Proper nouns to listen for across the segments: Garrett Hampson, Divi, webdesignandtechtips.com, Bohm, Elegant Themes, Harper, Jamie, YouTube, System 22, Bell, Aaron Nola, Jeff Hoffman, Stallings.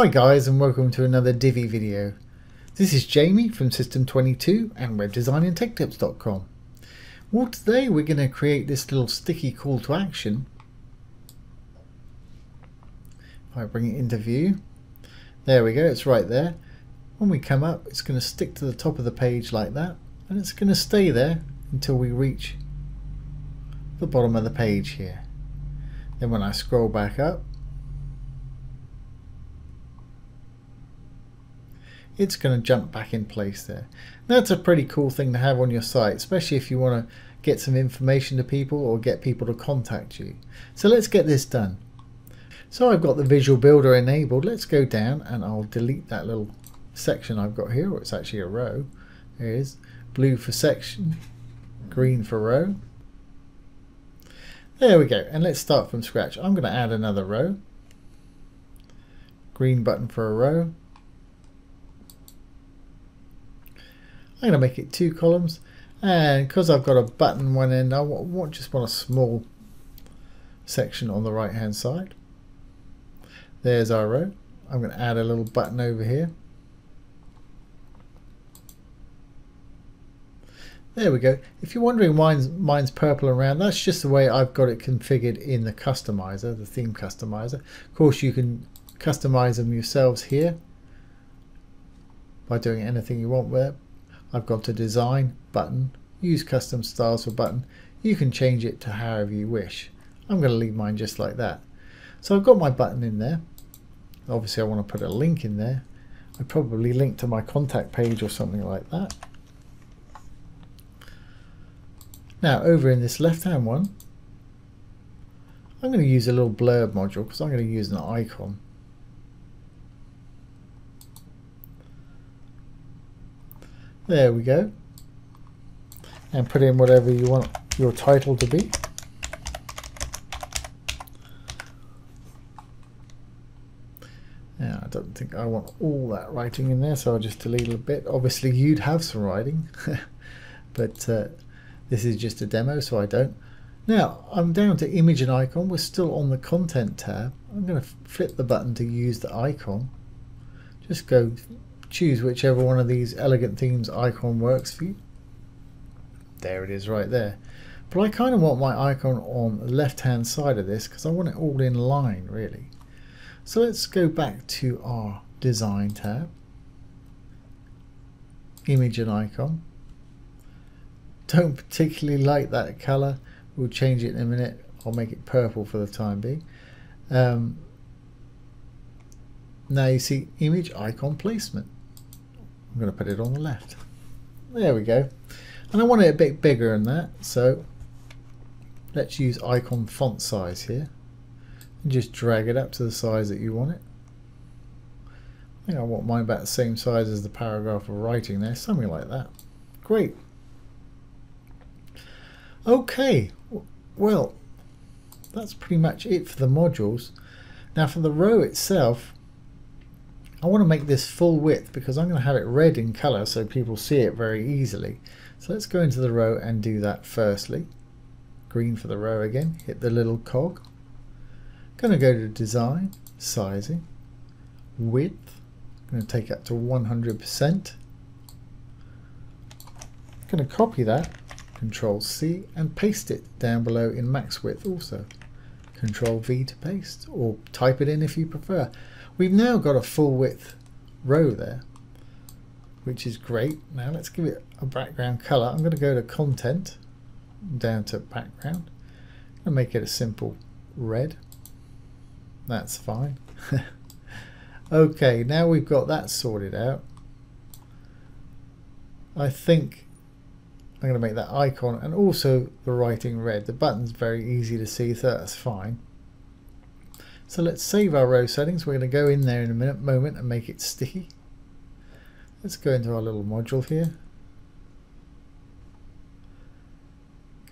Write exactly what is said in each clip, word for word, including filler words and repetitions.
Hi guys and welcome to another Divi video. This is Jamie from System twenty-two and web design and tech tips dot com. Well, today we're going to create this little sticky call to action. If I bring it into view, there we go, it's right there. When we come up, it's going to stick to the top of the page like that, and it's going to stay there until we reach the bottom of the page here. Then when I scroll back up, it's going to jump back in place there. That's a pretty cool thing to have on your site, especially if you want to get some information to people or get people to contact you. So let's get this done. So I've got the visual builder enabled. Let's go down and I'll delete that little section I've got here, or it's actually a row. There it is, blue for section, green for row. There we go, and let's start from scratch. I'm going to add another row, green button for a row. I'm going to make it two columns, and because I've got a button one end, I want, just want a small section on the right hand side. There's our row. I'm going to add a little button over here. There we go. If you're wondering why mine's, mine's purple and round, that's just the way I've got it configured in the customizer, the theme customizer. Of course you can customize them yourselves here by doing anything you want with it. I've gone to design, button, use custom styles for button. You can change it to however you wish. I'm going to leave mine just like that. So I've got my button in there. Obviously I want to put a link in there. I probably link to my contact page or something like that. Now over in this left hand one, I'm going to use a little blurb module because I'm going to use an icon. There we go, and put in whatever you want your title to be. Now I don't think I want all that writing in there, so I'll just delete a bit. Obviously you'd have some writing but uh, this is just a demo, so I don't. Now I'm down to image and icon. We're still on the content tab. I'm going to flip the button to use the icon. Just go choose whichever one of these Elegant Themes icon works for you. There it is right there. But I kind of want my icon on the left hand side of this because I want it all in line really. So let's go back to our design tab, image and icon. Don't particularly like that color. We'll change it in a minute. I'll make it purple for the time being. Um, now you see image icon placement. I'm going to put it on the left. There we go. And I want it a bit bigger than that, so let's use icon font size here and just drag it up to the size that you want it. I think I want mine about the same size as the paragraph of writing there, something like that. Great. Okay, well that's pretty much it for the modules. Now for the row itself, I want to make this full width because I'm going to have it red in color so people see it very easily. So let's go into the row and do that firstly. Green for the row again, hit the little cog. Going to go to design, sizing, width. I'm going to take that to one hundred percent. I'm going to copy that, Control C, and paste it down below in max width also. Control V to paste, or type it in if you prefer. We've now got a full width row there, which is great. Now let's give it a background color. I'm going to go to content, down to background, and make it a simple red. That's fine. Okay, now we've got that sorted out. I think I'm going to make that icon and also the writing red. The button's very easy to see, so that's fine. So let's save our row settings. We're going to go in there in a minute, moment and make it sticky. Let's go into our little module here.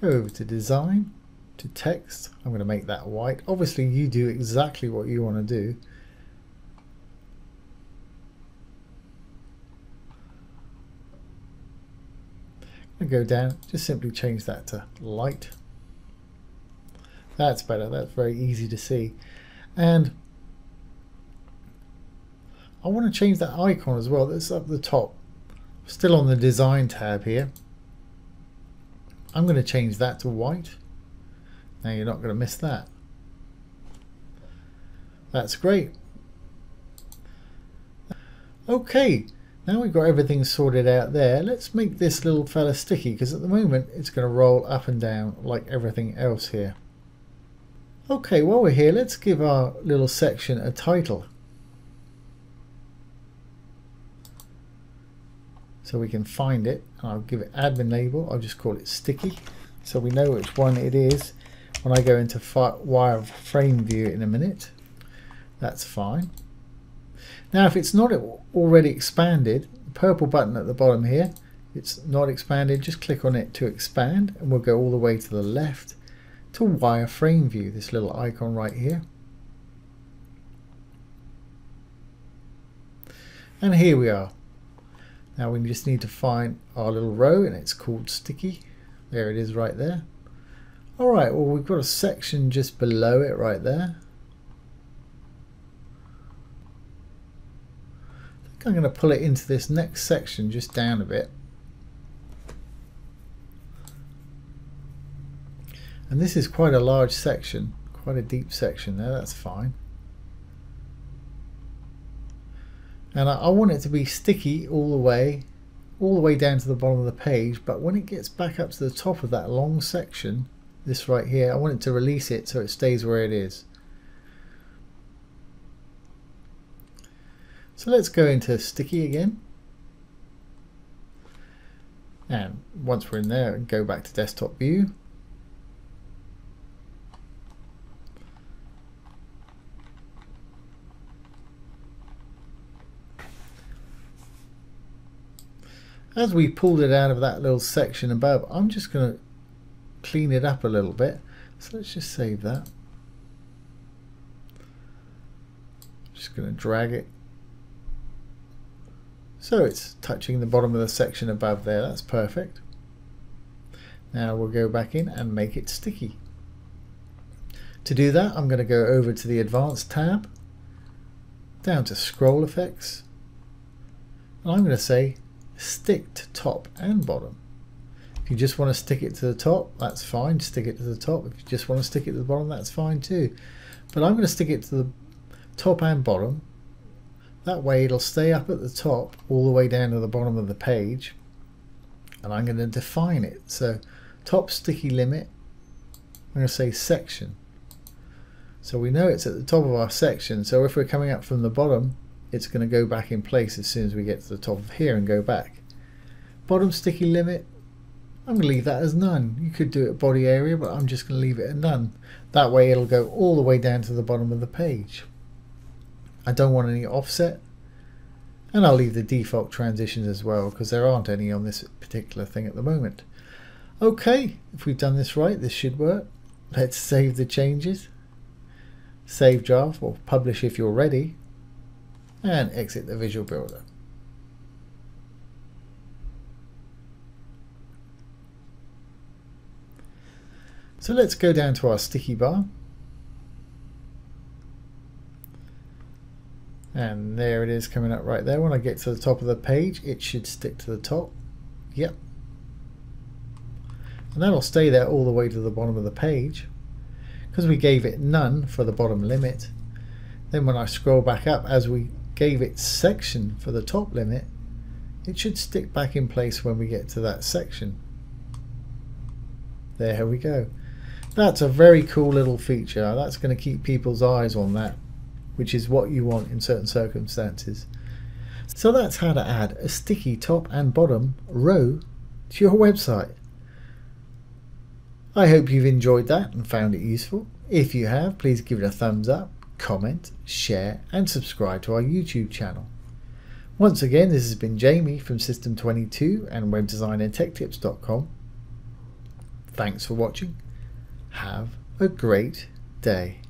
Go over to design, to text. I'm going to make that white. Obviously you do exactly what you want to do. And go down, just simply change that to light. That's better, that's very easy to see. And I want to change that icon as well that's up the top. Still on the design tab here. I'm going to change that to white. Now you're not going to miss that. That's great. Okay, now we've got everything sorted out there. Let's make this little fella sticky, because at the moment it's going to roll up and down like everything else here. Okay, while we're here, let's give our little section a title, so we can find it. I'll give it admin label. I'll just call it sticky, so we know which one it is when I go into wireframe view in a minute. That's fine. Now, if it's not already expanded, the purple button at the bottom here, it's not expanded. Just click on it to expand, and we'll go all the way to the left to wireframe view. This little icon right here. And here we are. Now we just need to find our little row, and it's called sticky. There it is right there. Alright, well, we've got a section just below it right there. I think I'm going to pull it into this next section just down a bit. And this is quite a large section, quite a deep section there, that's fine. And I want it to be sticky all the way, all the way down to the bottom of the page, but when it gets back up to the top of that long section, this right here, I want it to release it so it stays where it is. So let's go into sticky again. And once we're in there, go back to desktop view. As we pulled it out of that little section above, I'm just going to clean it up a little bit. So let's just save that. Just going to drag it. So it's touching the bottom of the section above there. That's perfect. Now we'll go back in and make it sticky. To do that, I'm going to go over to the Advanced tab, down to Scroll Effects, and I'm going to say stick to top and bottom. If you just want to stick it to the top, that's fine, stick it to the top. If you just want to stick it to the bottom, that's fine too. But I'm going to stick it to the top and bottom. That way it'll stay up at the top all the way down to the bottom of the page. And I'm going to define it. So top sticky limit, I'm going to say section. So we know it's at the top of our section. So if we're coming up from the bottom, it's going to go back in place as soon as we get to the top of here and go back. Bottom sticky limit, I'm going to leave that as none. You could do it body area, but I'm just going to leave it at none. That way it'll go all the way down to the bottom of the page. I don't want any offset, and I'll leave the default transitions as well, because there aren't any on this particular thing at the moment. Okay, if we've done this right, this should work. Let's save the changes, save draft, or publish if you're ready, and exit the visual builder. So let's go down to our sticky bar, and there it is coming up right there. When I get to the top of the page, it should stick to the top. Yep, and that'll stay there all the way to the bottom of the page, because we gave it none for the bottom limit. Then when I scroll back up, as we gave it section for the top limit, it should stick back in place when we get to that section. There we go. That's a very cool little feature. That's going to keep people's eyes on that, which is what you want in certain circumstances. So that's how to add a sticky top and bottom row to your website. I hope you've enjoyed that and found it useful. If you have, please give it a thumbs up, comment, share, and subscribe to our YouTube channel. Once again, this has been Jamie from System twenty-two and web design and tech tips dot com. Thanks for watching. Have a great day.